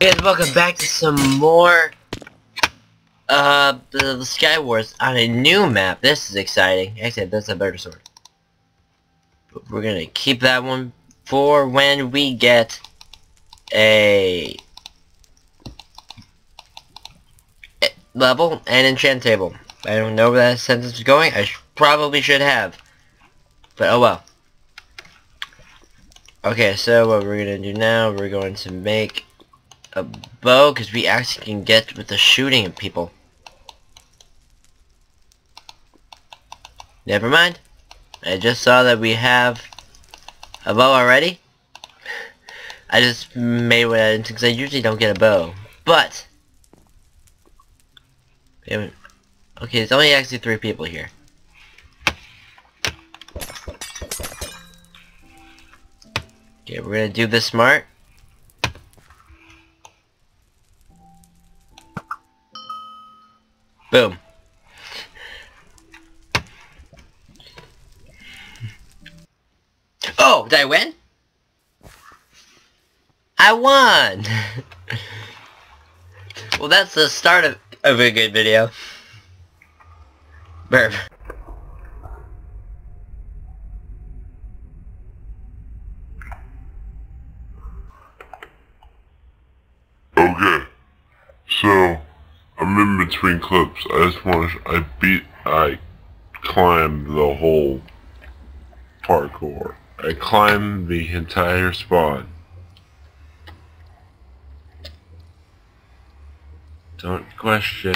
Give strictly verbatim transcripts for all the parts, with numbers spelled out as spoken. Guys, welcome back to some more uh the, the Skywars on a new map. This is exciting. Actually, that's a better sword. But we're gonna keep that one for when we get a level and enchant table. I don't know where that sentence is going. I sh probably should have, but oh well. Okay, so what we're gonna do now? We're going to make a bow, because we actually can get with the shooting of people. Never mind. I just saw that we have a bow already. I just made what I didn't, because I usually don't get a bow. But okay, it's only actually three people here. Okay, we're gonna do this smart. Boom. Oh, did I win? I won! Well, that's the start of, of a good video. Burp. Okay. So I'm in between clips. I just want to. I beat. I climbed the whole parkour. I climbed the entire spawn. Don't question.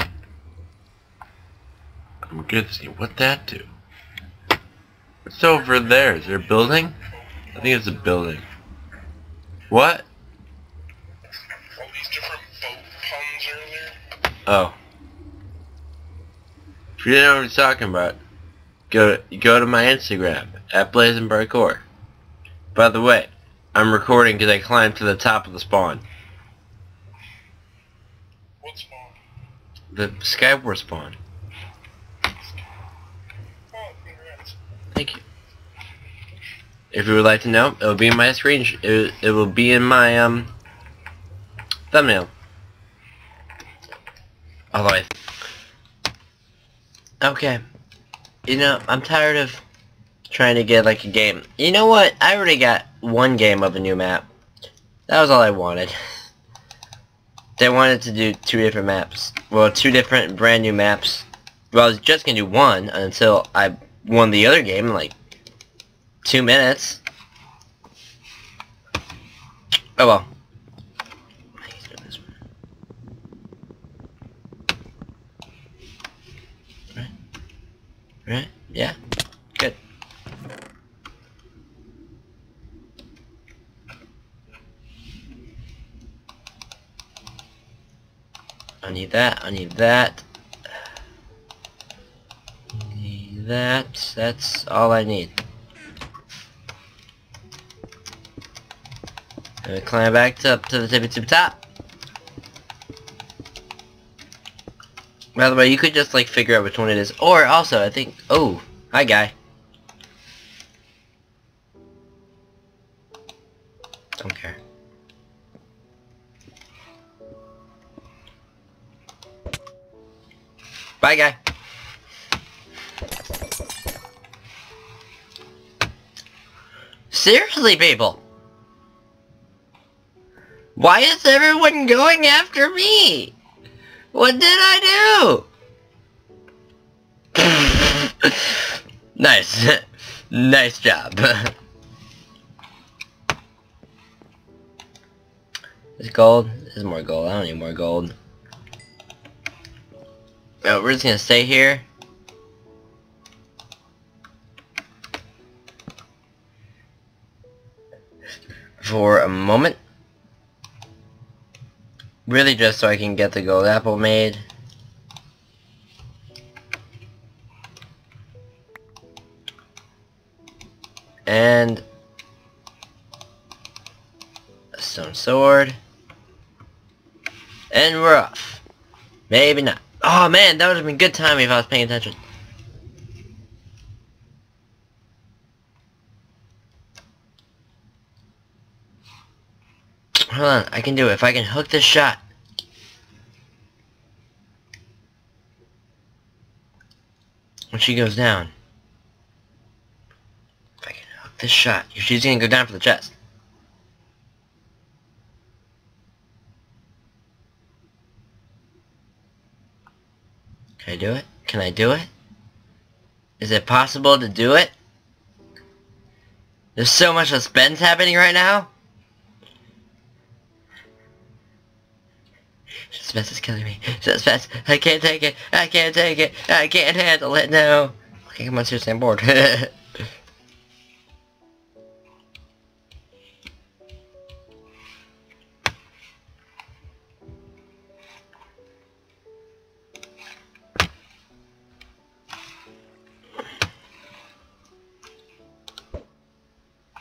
I'm good to see what that do. It's over there. Is there a building? I think it's a building. What? All these different boat puns earlier. Oh. If you don't know what I'm talking about, go to, go to my Instagram, at BlazenParkour. By the way, I'm recording because I climbed to the top of the spawn. What spawn? The Skywars spawn. Oh, congrats. Thank you. If you would like to know, it will be in my screen. It, it will be in my um thumbnail. Alive. Okay. You know, I'm tired of trying to get like a game. You know what? I already got one game of a new map. That was all I wanted. They wanted to do two different maps. Well, two different brand new maps. Well, I was just gonna do one until I won the other game in like two minutes. Oh well. Right? Yeah? Good. I need that, I need that. I need that. That's all I need. I'm gonna climb back to, up to the tippy tippy top. By the way, you could just like figure out which one it is, or also I think. Oh, hi guy. Don't care. Bye guy. Seriously, people. Why is everyone going after me? What did I do? Nice. Nice job. Is gold? There's more gold. I don't need more gold. Oh, we're just gonna stay here. For a moment. Really just so I can get the gold apple made. And a stone sword. And we're off. Maybe not. Oh man, that would have been good timing if I was paying attention. Hold on, I can do it. If I can hook this shot. When she goes down. If I can hook this shot. She's gonna go down for the chest. Can I do it? Can I do it? Is it possible to do it? There's so much suspense happening right now. Suspense is killing me. Suspense. I can't take it. I can't take it. I can't handle it. No. Okay, come on, seriously, I'm bored.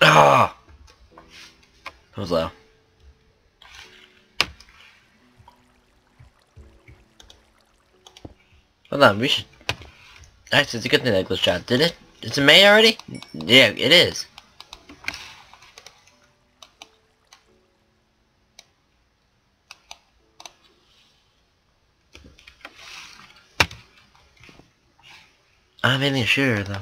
Ah! That was low. Hold on, we should... Actually, it's a good thing that glitched shot. Did it? It's in May already? Yeah, it is. I don't have anything to shoot her, though.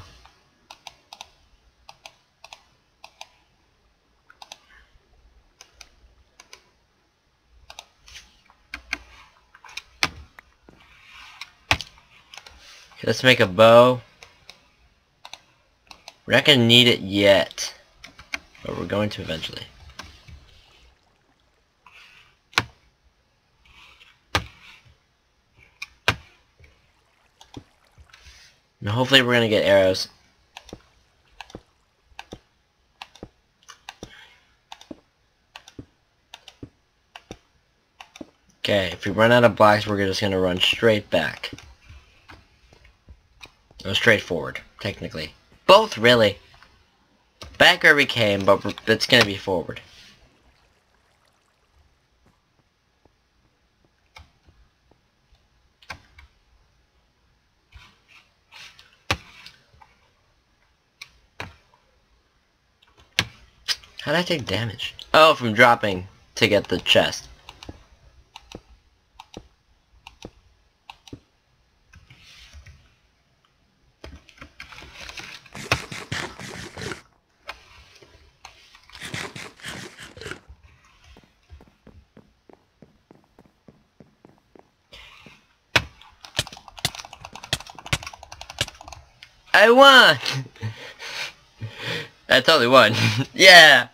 Let's make a bow. We're not gonna need it yet, but we're going to eventually. Now hopefully we're gonna get arrows. Okay, if we run out of blocks, we're just gonna run straight back. It was straightforward, technically. Both, really. Back where we came, but it's gonna be forward. How did I take damage? Oh, from dropping to get the chest. I won! I totally won. Yeah!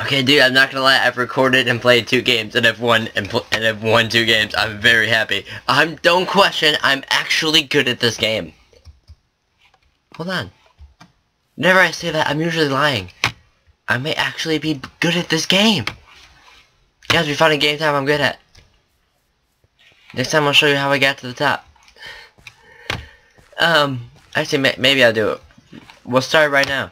Okay, dude, I'm not gonna lie. I've recorded and played two games, and I've won and, and I've won two games. I'm very happy. I'm don't question. I'm actually good at this game. Hold on. Whenever I say that, I'm usually lying. I may actually be good at this game. Guys, we found a game time I'm good at. Next time I'll show you how I got to the top. Um, actually, maybe I'll do it. We'll start right now.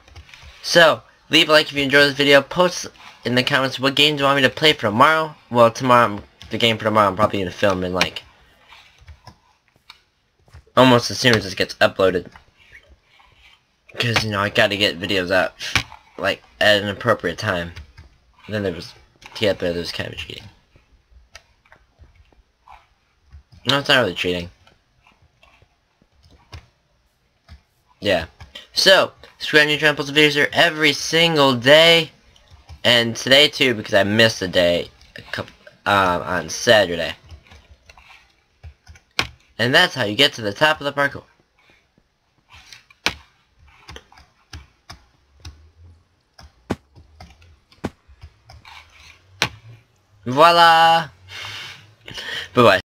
So, leave a like if you enjoyed this video. Post in the comments what games you want me to play for tomorrow. Well, tomorrow, the game for tomorrow, I'm probably going to film in, like, almost as soon as this gets uploaded. Because, you know, I gotta get videos out, like, at an appropriate time. And then there was, yeah, there was cabbage eating. No, it's not really cheating. Yeah. So, subscribe to your channel, post videos here every single day. And today too, because I missed a day a couple, um, on Saturday. And that's how you get to the top of the parkour. Voila! Bye-bye.